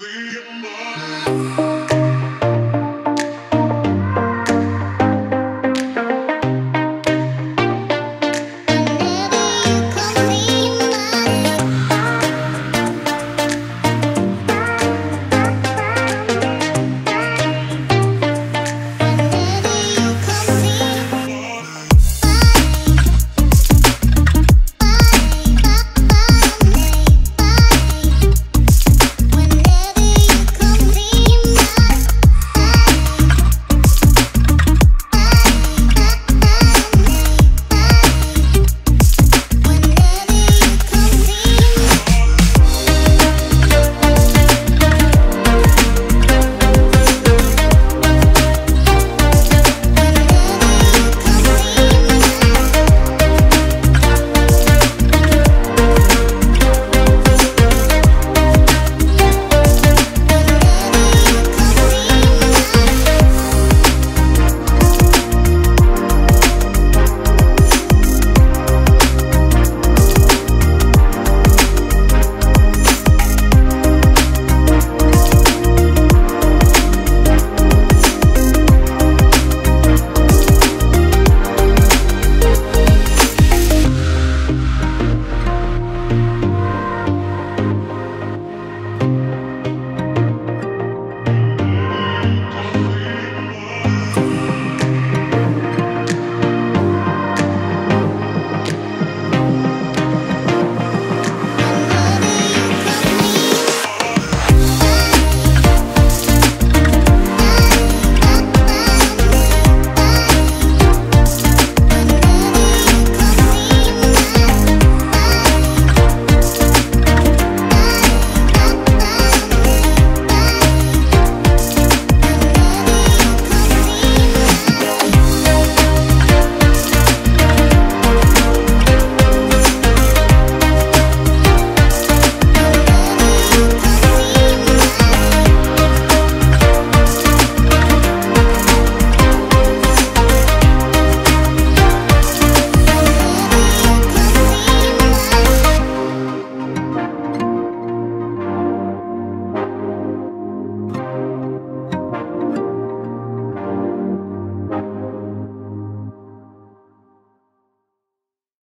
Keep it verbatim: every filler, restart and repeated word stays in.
Be a man.